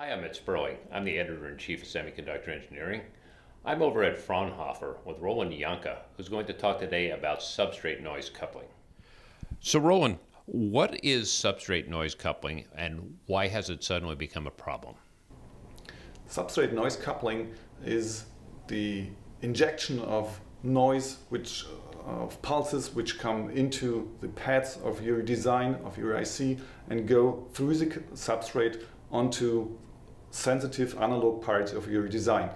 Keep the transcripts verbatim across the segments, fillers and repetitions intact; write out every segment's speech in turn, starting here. Hi, I'm Ed Sperling. I'm the Editor-in-Chief of Semiconductor Engineering. I'm over at Fraunhofer with Roland Jancke, who's going to talk today about substrate noise coupling. So Roland, what is substrate noise coupling and why has it suddenly become a problem? Substrate noise coupling is the injection of noise which uh, of pulses which come into the pads of your design, of your I C, and go through the substrate onto sensitive analog parts of your design.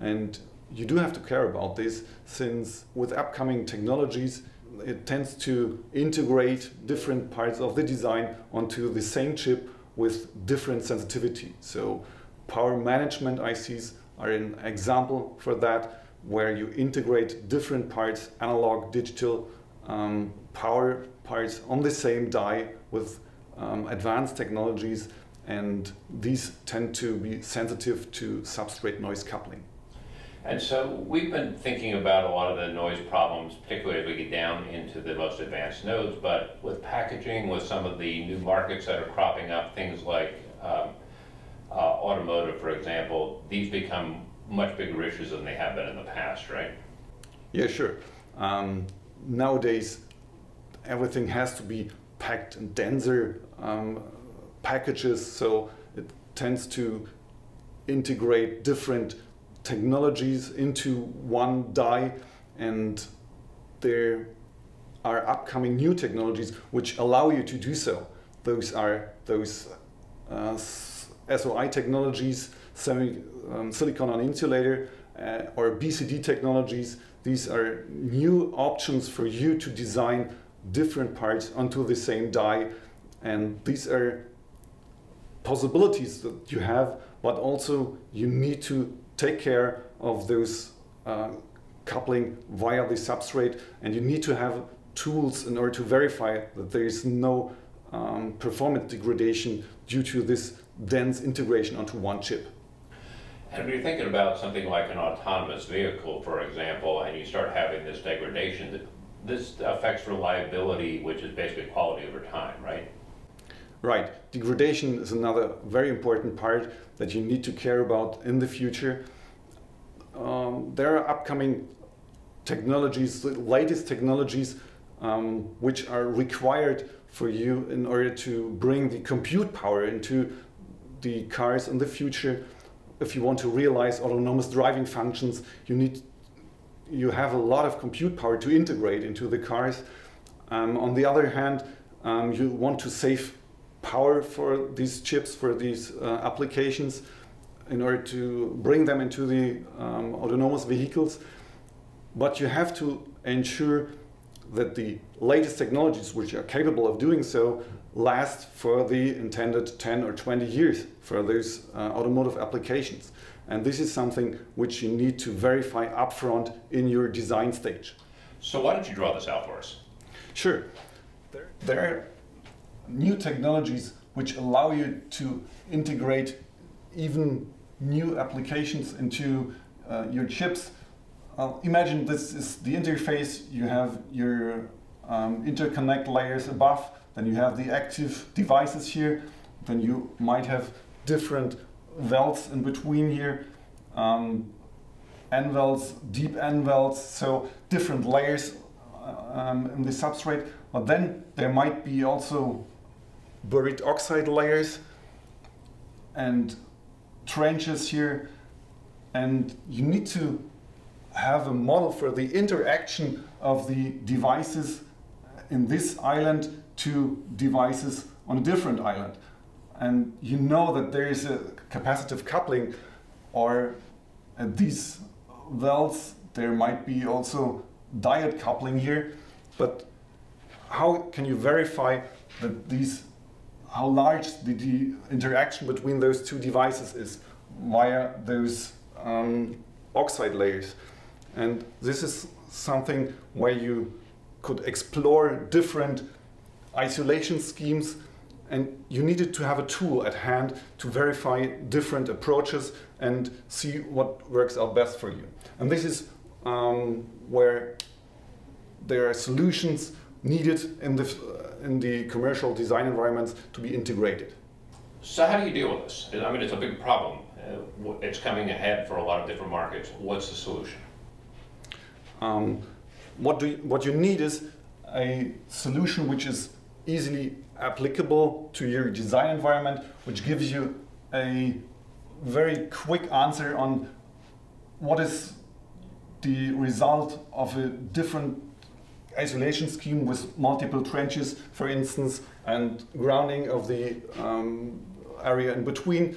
And you do have to care about this, since with upcoming technologies it tends to integrate different parts of the design onto the same chip with different sensitivity. So power management I Cs are an example for that, where you integrate different parts, analog, digital, um, power parts on the same die with um, advanced technologies, and these tend to be sensitive to substrate noise coupling. And so we've been thinking about a lot of the noise problems, particularly as we get down into the most advanced nodes, but with packaging, with some of the new markets that are cropping up, things like um, uh, automotive, for example, these become much bigger issues than they have been in the past, right? Yeah, sure. Um, nowadays, everything has to be packed in denser um, packages, so it tends to integrate different technologies into one die, and there are upcoming new technologies which allow you to do so. Those are those uh, S O I technologies, semi, um, silicon on insulator, uh, or B C D technologies. These are new options for you to design different parts onto the same die, and these are possibilities that you have, but also you need to take care of those uh, coupling via the substrate, and you need to have tools in order to verify that there is no um, performance degradation due to this dense integration onto one chip. And if you're thinking about something like an autonomous vehicle, for example, and you start having this degradation, this affects reliability, which is basically quality over time, right? Right. Degradation is another very important part that you need to care about in the future. Um, there are upcoming technologies, the latest technologies, um, which are required for you in order to bring the compute power into the cars in the future. If you want to realize autonomous driving functions, you need, you have a lot of compute power to integrate into the cars. Um, on the other hand, um, you want to save power for these chips, for these uh, applications, in order to bring them into the um, autonomous vehicles. But you have to ensure that the latest technologies which are capable of doing so last for the intended ten or twenty years for those uh, automotive applications. And this is something which you need to verify upfront in your design stage. So why don't you draw this out for us? Sure. There, there new technologies which allow you to integrate even new applications into uh, your chips. Uh, imagine this is the interface. You have your um, interconnect layers above, then you have the active devices here, then you might have different wells in between here, um, N wells, deep N wells, so different layers um, in the substrate. But then there might be also buried oxide layers and trenches here, and you need to have a model for the interaction of the devices in this island to devices on a different island. And you know that there is a capacitive coupling, or at these wells there might be also diode coupling here, but how can you verify that these, how large the, the interaction between those two devices is via those um, oxide layers? And this is something where you could explore different isolation schemes, and you needed to have a tool at hand to verify different approaches and see what works out best for you. And this is um, where there are solutions needed in the, in the commercial design environments to be integrated. So how do you deal with this? I mean, it's a big problem. Uh, it's coming ahead for a lot of different markets. What's the solution? Um, what, do you, what you need is a solution which is easily applicable to your design environment, which gives you a very quick answer on what is the result of a different isolation scheme with multiple trenches, for instance, and grounding of the um, area in between.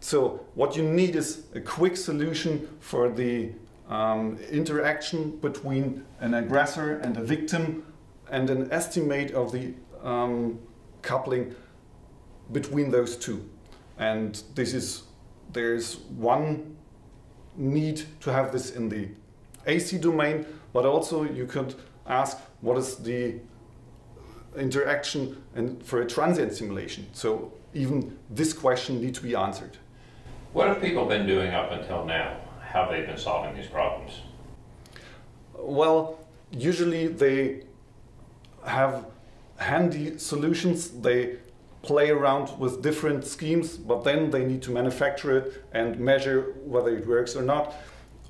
So what you need is a quick solution for the um, interaction between an aggressor and a victim, and an estimate of the um, coupling between those two. And this is, there's one need to have this in the A C domain, but also you could ask what is the interaction and for a transient simulation. So even this question needs to be answered. What have people been doing up until now? How have they been solving these problems? Well, usually they have handy solutions. They play around with different schemes, but then they need to manufacture it and measure whether it works or not.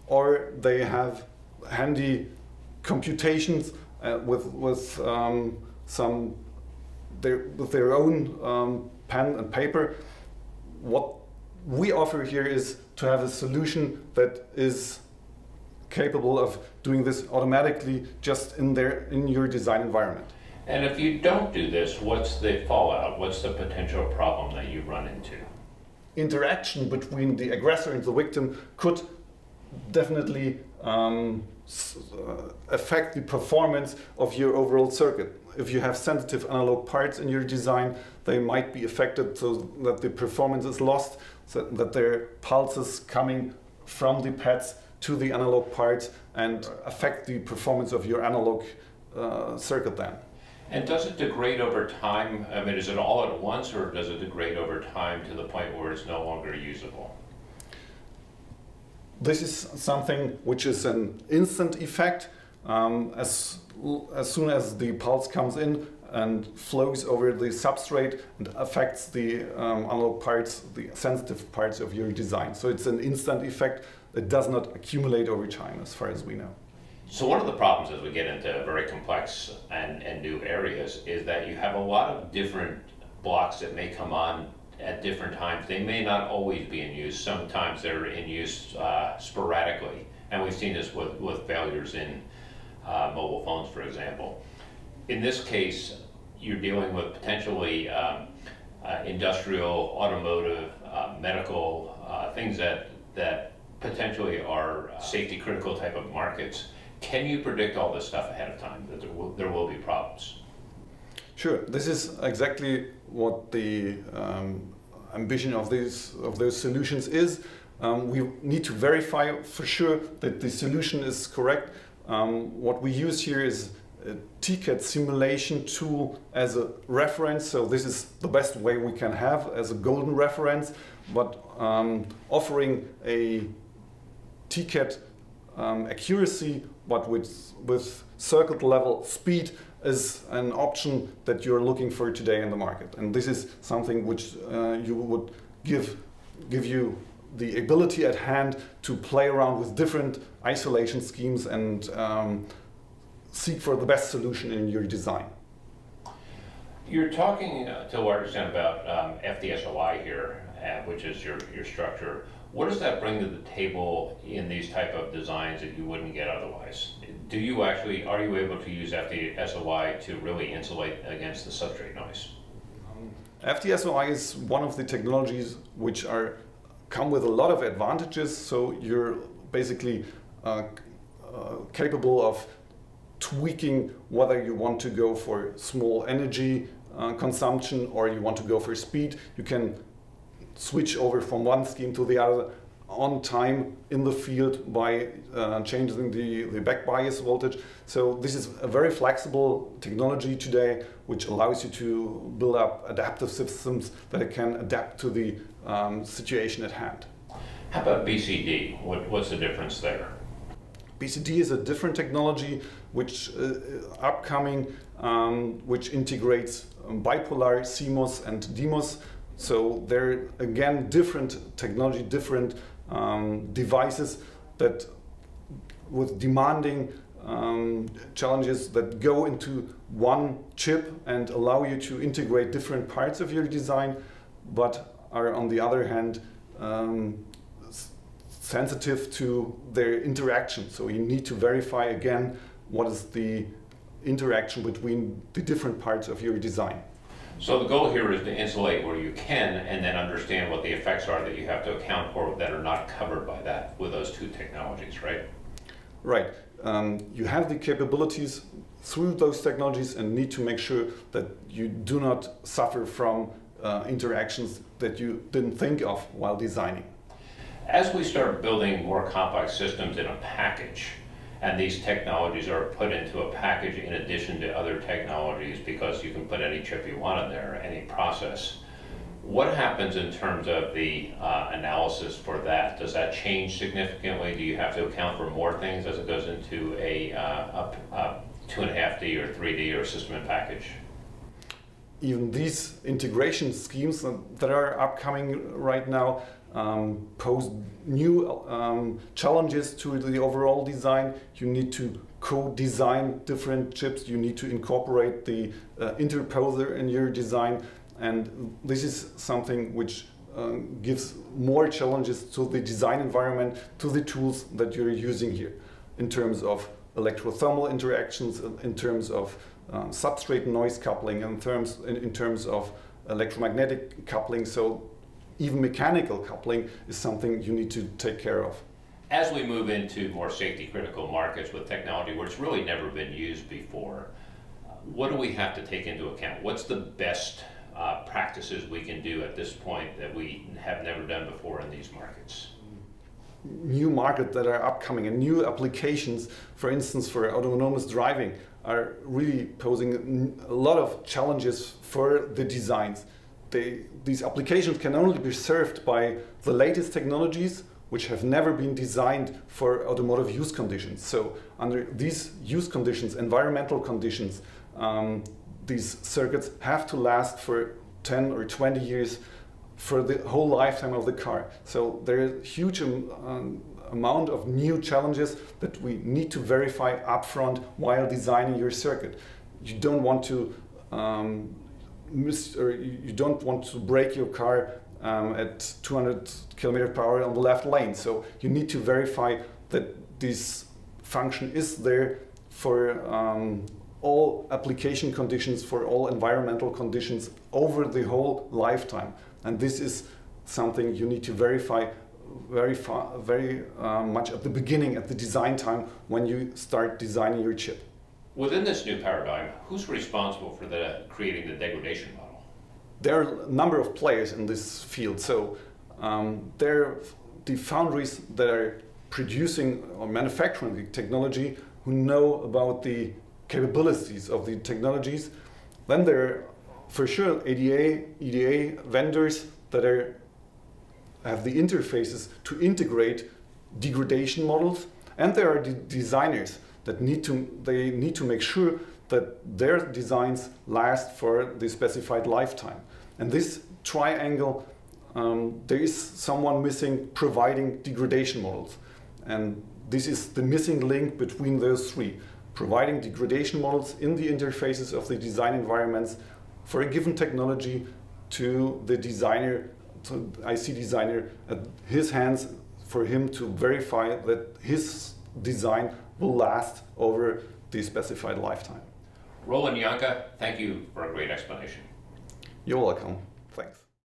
Or they have handy computations uh, with, with um, some their, with their own um, pen and paper. What we offer here is to have a solution that is capable of doing this automatically just in their in your design environment. And if you don't do this, what's the fallout? What's the potential problem that you run into? Interaction between the aggressor and the victim could definitely um, affect the performance of your overall circuit. If you have sensitive analog parts in your design, they might be affected so that the performance is lost, so that their pulses coming from the pads to the analog parts and affect the performance of your analog uh, circuit then. And does it degrade over time? I mean, is it all at once, or does it degrade over time to the point where it's no longer usable? This is something which is an instant effect. Um, as, as soon as the pulse comes in and flows over the substrate and affects the um, analog parts, the sensitive parts of your design. So it's an instant effect. It does not accumulate over time, as far as we know. So one of the problems as we get into very complex and, and new areas is that you have a lot of different blocks that may come on at different times. They may not always be in use. Sometimes they're in use uh, sporadically. And we've seen this with, with failures in uh, mobile phones, for example. In this case, you're dealing with potentially um, uh, industrial, automotive, uh, medical, uh, things that, that potentially are safety critical type of markets. Can you predict all this stuff ahead of time, that there will, there will be problems? Sure, this is exactly what the um, ambition of, these, of those solutions is. Um, we need to verify for sure that the solution is correct. Um, what we use here is a T CAT simulation tool as a reference, so this is the best way we can have as a golden reference, but um, offering a T CAT um, accuracy but with, with circuit level speed is an option that you're looking for today in the market. And this is something which uh, you would give, give you the ability at hand to play around with different isolation schemes and um, seek for the best solution in your design. You're talking uh, to a large extent about um, F D S O I here, uh, which is your, your structure. What does that bring to the table in these type of designs that you wouldn't get otherwise? Do you actually, are you able to use F D S O I to really insulate against the substrate noise? Um, F D S O I is one of the technologies which are come with a lot of advantages, so you're basically uh, uh, capable of tweaking whether you want to go for small energy uh, consumption or you want to go for speed. You can switch over from one scheme to the other on time in the field by uh, changing the, the back bias voltage. So this is a very flexible technology today, which allows you to build up adaptive systems that can adapt to the um, situation at hand. How about B C D? What, what's the difference there? B C D is a different technology, which uh, upcoming, um, which integrates bipolar, C MOS and D MOS. So they're again different technology, different um, devices that with demanding um, challenges that go into one chip and allow you to integrate different parts of your design, but are on the other hand um, sensitive to their interaction. So you need to verify again what is the interaction between the different parts of your design. So the goal here is to insulate where you can and then understand what the effects are that you have to account for that are not covered by that with those two technologies, right? Right. Um, you have the capabilities through those technologies and need to make sure that you do not suffer from uh, interactions that you didn't think of while designing. As we start building more complex systems in a package, and these technologies are put into a package in addition to other technologies because you can put any chip you want in there, any process. What happens in terms of the uh, analysis for that? Does that change significantly? Do you have to account for more things as it goes into a, uh, a, a two and a half D or three D or system and package? Even these integration schemes that are upcoming right now Um, pose new um, challenges to the overall design. You need to co-design different chips. You need to incorporate the uh, interposer in your design. And this is something which uh, gives more challenges to the design environment, to the tools that you're using here, in terms of electrothermal interactions, in terms of um, substrate noise coupling, in terms, in, in terms of electromagnetic coupling. So even mechanical coupling is something you need to take care of. As we move into more safety critical markets with technology where it's really never been used before, what do we have to take into account? What's the best uh, practices we can do at this point that we have never done before in these markets? New markets that are upcoming and new applications, for instance, for autonomous driving, are really posing a lot of challenges for the designs. They, these applications can only be served by the latest technologies which have never been designed for automotive use conditions. So under these use conditions, environmental conditions, um, these circuits have to last for ten or twenty years for the whole lifetime of the car. So there's a huge um, amount of new challenges that we need to verify upfront while designing your circuit. You don't want to um, Miss, or you don't want to brake your car um, at two hundred kilometers per hour on the left lane. So you need to verify that this function is there for um, all application conditions, for all environmental conditions over the whole lifetime. And this is something you need to verify very, far, very uh, much at the beginning, at the design time, when you start designing your chip. Within this new paradigm, who's responsible for the, creating the degradation model? There are a number of players in this field. So um, there are the foundries that are producing or manufacturing the technology who know about the capabilities of the technologies. Then there are for sure A D A, E D A vendors that are, have the interfaces to integrate degradation models. And there are the designers that need to, they need to make sure that their designs last for the specified lifetime. And this triangle, um, there is someone missing providing degradation models. And this is the missing link between those three. Providing degradation models in the interfaces of the design environments for a given technology to the designer, to the I C designer at his hands, for him to verify that his design will last over the specified lifetime. Roland Jancke, thank you for a great explanation. You're welcome. Thanks.